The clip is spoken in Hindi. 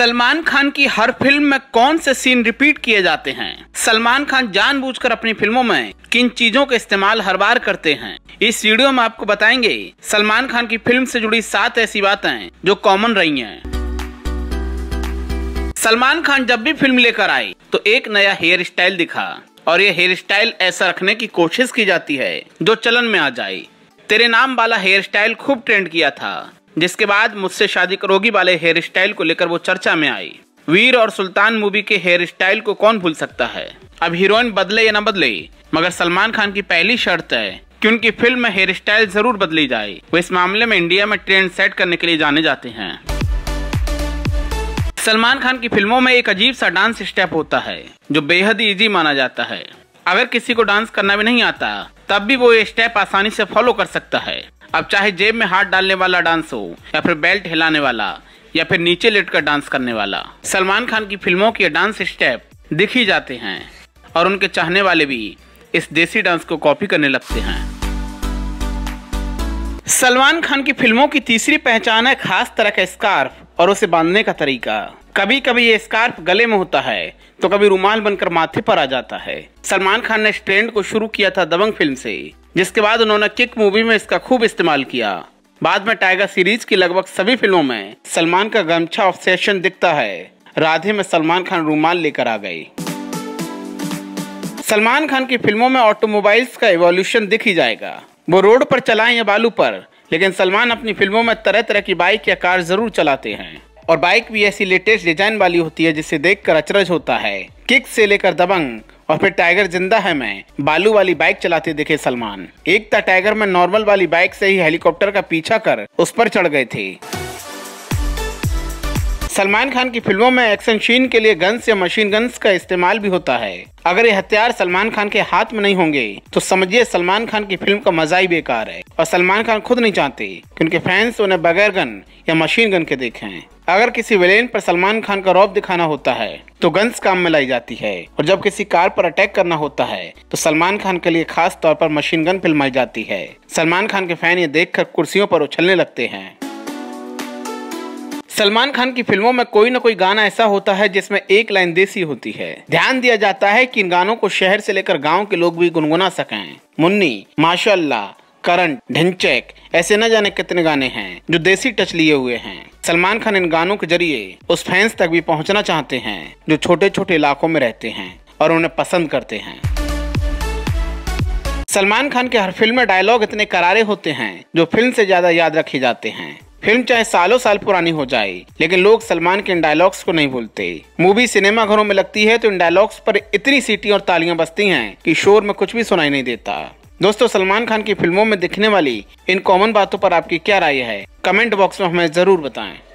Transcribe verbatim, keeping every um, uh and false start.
सलमान खान की हर फिल्म में कौन से सीन रिपीट किए जाते हैं। सलमान खान जानबूझकर अपनी फिल्मों में किन चीजों का इस्तेमाल हर बार करते हैं, इस वीडियो में आपको बताएंगे सलमान खान की फिल्म से जुड़ी सात ऐसी बातें जो कॉमन रही हैं। सलमान खान जब भी फिल्म लेकर आए तो एक नया हेयर स्टाइल दिखा और ये हेयर स्टाइल ऐसा रखने की कोशिश की जाती है जो चलन में आ जाए। तेरे नाम वाला हेयर स्टाइल खूब ट्रेंड किया था, जिसके बाद मुझसे शादी करोगी वाले हेयर स्टाइल को लेकर वो चर्चा में आई। वीर और सुल्तान मूवी के हेयर स्टाइल को कौन भूल सकता है। अब हीरोइन बदले या न बदले, मगर सलमान खान की पहली शर्त है कि उनकी फिल्म में हेयर स्टाइल जरूर बदली जाए। वो इस मामले में इंडिया में ट्रेंड सेट करने के लिए जाने जाते हैं। सलमान खान की फिल्मों में एक अजीब सा डांस स्टेप होता है जो बेहद इजी माना जाता है। अगर किसी को डांस करना भी नहीं आता तब भी वो ये स्टेप आसानी से फॉलो कर सकता है। अब चाहे जेब में हाथ डालने वाला डांस हो या फिर बेल्ट हिलाने वाला या फिर नीचे लेटकर डांस करने वाला, सलमान खान की फिल्मों के डांस स्टेप दिख ही जाते हैं और उनके चाहने वाले भी इस देसी डांस को कॉपी करने लगते हैं। सलमान खान की फिल्मों की तीसरी पहचान है खास तरह का स्कार्फ और उसे बांधने का तरीका। कभी कभी ये स्कार्फ गले में होता है तो कभी रुमाल बनकर माथे पर आ जाता है। सलमान खान ने इस ट्रेंड को शुरू किया था दबंग फिल्म से, जिसके बाद उन्होंने किक मूवी में इसका खूब इस्तेमाल किया। बाद में टाइगर सीरीज की लगभग सभी फिल्मों में सलमान का गमछा ऑब्सेशन दिखता है। राधे में सलमान खान रुमाल लेकर आ गए। सलमान खान की फिल्मों में ऑटोमोबाइल्स का एवोल्यूशन दिख ही जाएगा, वो रोड पर चलाएं या बालू पर, लेकिन सलमान अपनी फिल्मों में तरह तरह की बाइक या कार जरूर चलाते हैं और बाइक भी ऐसी लेटेस्ट डिजाइन वाली होती है जिसे देखकर अचरज होता है। किक से लेकर दबंग और फिर टाइगर जिंदा है मैं, बालू वाली बाइक चलाते देखे सलमान। एकता टाइगर में नॉर्मल वाली बाइक से ही हेलीकॉप्टर का पीछा कर उस पर चढ़ गए थे। सलमान खान की फिल्मों में एक्शन सीन के लिए गन्स या मशीन गन्स का इस्तेमाल भी होता है। अगर ये हथियार सलमान खान के हाथ में नहीं होंगे तो समझिए सलमान खान की फिल्म का मजा ही बेकार है। और सलमान खान खुद नहीं चाहते कि उनके फैंस उन्हें बगैर गन या मशीन गन के देखें। अगर किसी विलेन पर सलमान खान का रौब दिखाना होता है तो गन्स काम में लाई जाती है, और जब किसी कार पर अटैक करना होता है तो सलमान खान के लिए खास तौर पर मशीन गन फिल्माई जाती है। सलमान खान के फैन ये देखकर कुर्सियों पर उछलने लगते हैं। सलमान खान की फिल्मों में कोई न कोई गाना ऐसा होता है जिसमें एक लाइन देसी होती है। ध्यान दिया जाता है कि इन गानों को शहर से लेकर गांव के लोग भी गुनगुना सकें। मुन्नी, माशाल्लाह, करंट, ढिंचैक, ऐसे न जाने कितने गाने हैं जो देसी टच लिए हुए हैं। सलमान खान इन गानों के जरिए उस फैंस तक भी पहुंचना चाहते हैं जो छोटे छोटे इलाकों में रहते हैं और उन्हें पसंद करते हैं। सलमान खान के हर फिल्म में डायलॉग इतने करारे होते हैं जो फिल्म से ज्यादा याद रखे जाते हैं। फिल्म चाहे सालों साल पुरानी हो जाए, लेकिन लोग सलमान के इन डायलॉग्स को नहीं भूलते। मूवी सिनेमा घरों में लगती है तो इन डायलॉग्स पर इतनी सीटी और तालियां बजती हैं कि शोर में कुछ भी सुनाई नहीं देता। दोस्तों, सलमान खान की फिल्मों में दिखने वाली इन कॉमन बातों पर आपकी क्या राय है, कमेंट बॉक्स में हमें जरूर बताएं।